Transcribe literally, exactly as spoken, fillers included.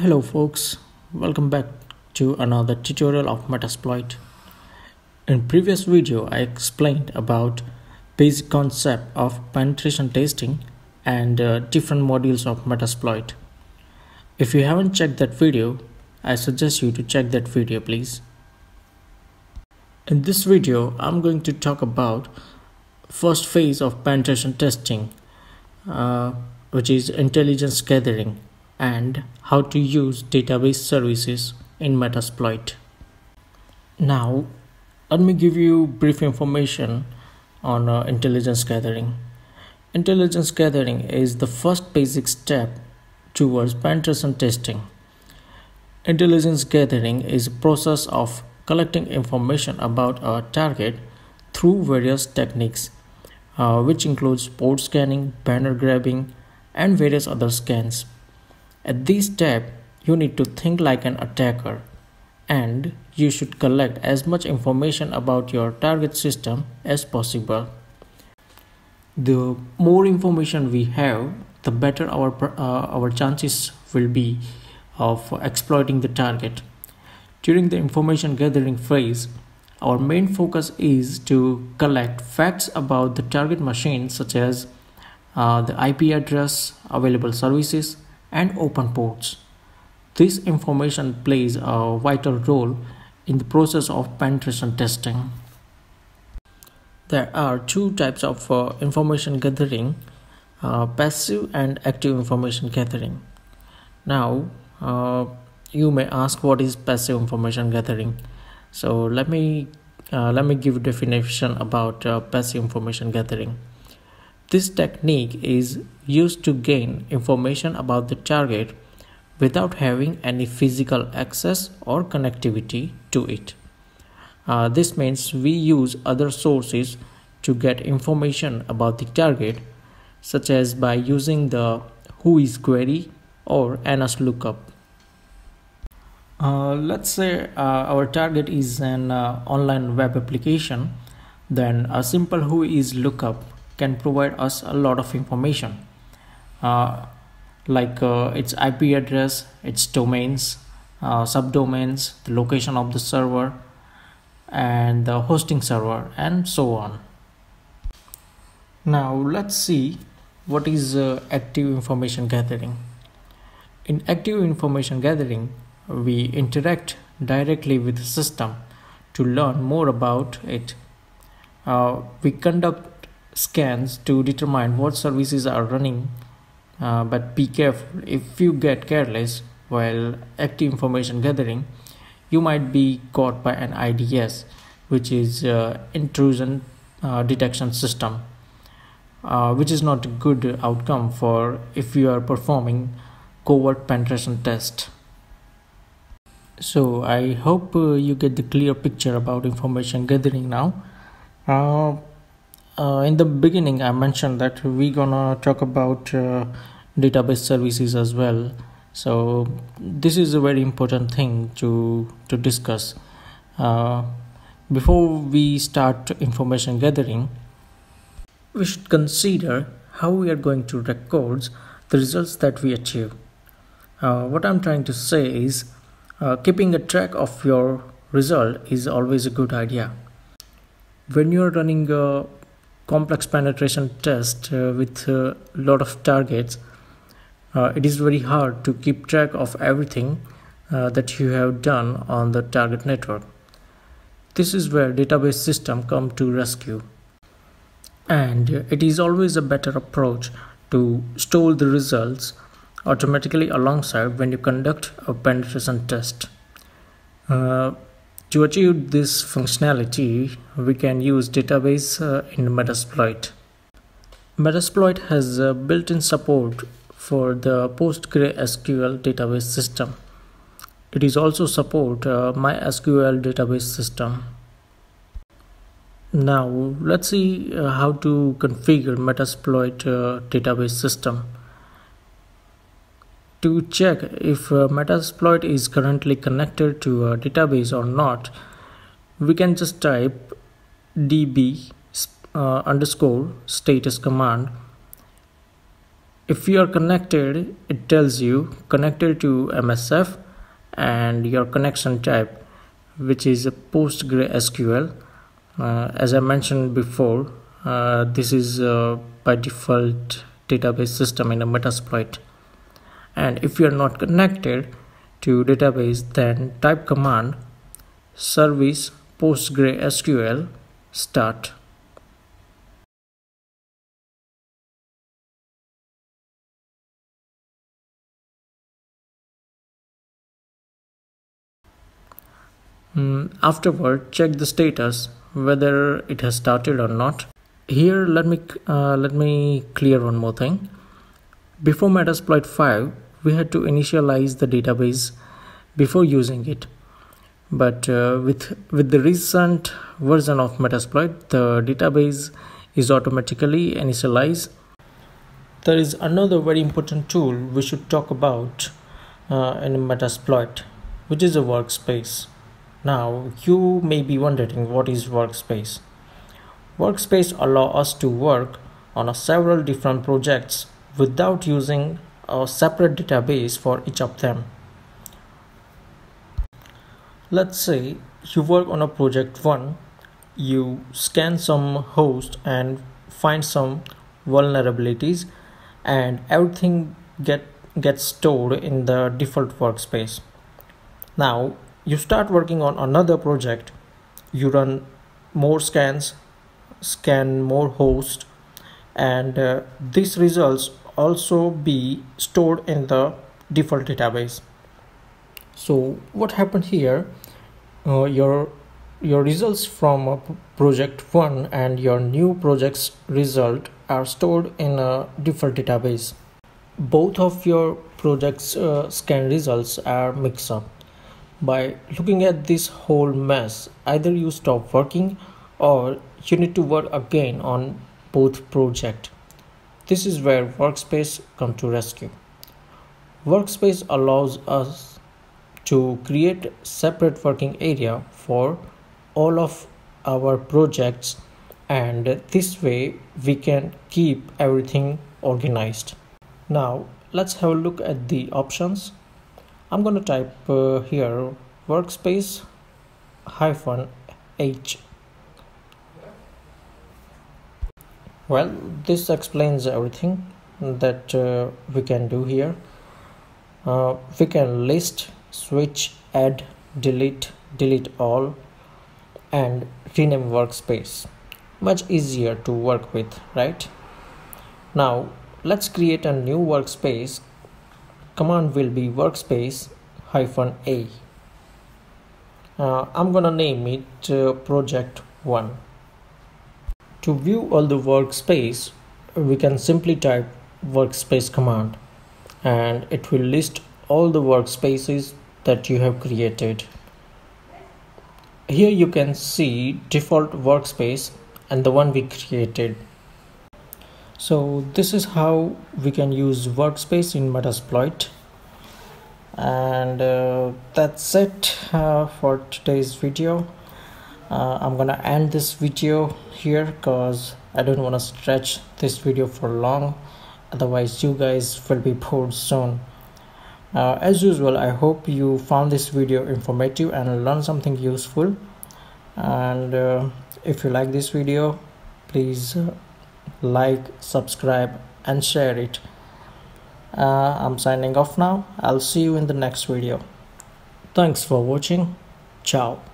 Hello folks, welcome back to another tutorial of Metasploit. In previous video I explained about basic concept of penetration testing and uh, different modules of Metasploit. If you haven't checked that video, I suggest you to check that video please. In this video I'm going to talk about first phase of penetration testing, uh, which is intelligence gathering and how to use database services in Metasploit. Now, let me give you brief information on uh, intelligence gathering. Intelligence gathering is the first basic step towards penetration testing. Intelligence gathering is a process of collecting information about our target through various techniques, uh, which includes port scanning, banner grabbing, and various other scans. At this step, you need to think like an attacker and you should collect as much information about your target system as possible. The more information we have, the better our, uh, our chances will be of exploiting the target. During the information gathering phase, our main focus is to collect facts about the target machine such as uh, the I P address, available services, and open ports. This information plays a vital role in the process of penetration testing. There are two types of uh, information gathering, uh, passive and active information gathering. Now, uh, you may ask what is passive information gathering. So let me uh, let me give a definition about uh, passive information gathering. This technique is used to gain information about the target without having any physical access or connectivity to it. Uh, this means we use other sources to get information about the target, such as by using the WHOIS query or N S lookup. Uh, let's say uh, our target is an uh, online web application, then a simple WHOIS lookup can provide us a lot of information, uh, like uh, its I P address, its domains, uh, subdomains, the location of the server and the hosting server, and so on. Now let's see what is uh, active information gathering. In active information gathering, we interact directly with the system to learn more about it. Uh, we conduct scans to determine what services are running, uh, but be careful. If you get careless while active information gathering, you might be caught by an I D S, which is uh, intrusion uh, detection system, uh, which is not a good outcome for if you are performing covert penetration test. So I hope uh, you get the clear picture about information gathering now. Uh, Uh, in the beginning I mentioned that we're gonna talk about uh, database services as well, so this is a very important thing to to discuss. Uh, before we start information gathering, we should consider how we are going to record the results that we achieve. Uh, what I'm trying to say is uh, keeping a track of your result is always a good idea. When you're running a complex penetration test uh, with a lot of targets, uh, it is very hard to keep track of everything uh, that you have done on the target network. This is where database system come to rescue, and it is always a better approach to store the results automatically alongside when you conduct a penetration test. Uh, To achieve this functionality, we can use database uh, in Metasploit. Metasploit has uh, built-in support for the PostgreSQL database system. It is also support uh, MySQL database system. Now let's see uh, how to configure Metasploit uh, database system. To check if uh, Metasploit is currently connected to a database or not, we can just type db uh, underscore status command. if you are connected, it tells you connected to M S F and your connection type, which is a PostgreSQL. Uh, as I mentioned before, uh, this is uh, by default database system in a Metasploit. And if you are not connected to database, then type command service PostgreSQL start. Mm, afterward, check the status whether it has started or not. Here, let me uh, let me clear one more thing. Before Metasploit five, we had to initialize the database before using it. But uh, with with the recent version of Metasploit, the database is automatically initialized. There is another very important tool we should talk about uh, in Metasploit, which is a workspace. Now, you may be wondering what is workspace. Workspace allows us to work on a several different projects without using a separate database for each of them. Let's say you work on a project one, you scan some host and find some vulnerabilities, and everything get, gets stored in the default workspace. Now, you start working on another project, you run more scans, scan more hosts, and uh, these results also be stored in the default database. So what happened here, uh, your your results from uh, project one and your new project's result are stored in a default database. Both of your projects' uh, scan results are mixed up. By looking at this whole mess, either you stop working or you need to work again on both projects. This is where Workspace comes to rescue. Workspace allows us to create separate working area for all of our projects, and this way we can keep everything organized. Now let's have a look at the options. I'm going to type uh, here workspace hyphen H. Well, this explains everything that uh, we can do here. Uh, we can list, switch, add, delete, delete all, and rename workspace. Much easier to work with, right? Now, let's create a new workspace. Command will be workspace hyphen A. Uh, I'm gonna name it uh, project one. To view all the workspace, we can simply type workspace command, and it will list all the workspaces that you have created. Here you can see default workspace and the one we created. So this is how we can use workspace in Metasploit, and uh, that's it uh, for today's video. uh, I'm gonna end this video here because I don't want to stretch this video for long, otherwise you guys will be bored soon. Uh, as usual, I hope you found this video informative and learned something useful, and uh, if you like this video, please uh, like, subscribe and share it. uh, I'm signing off now. I'll see you in the next video. Thanks for watching. Ciao.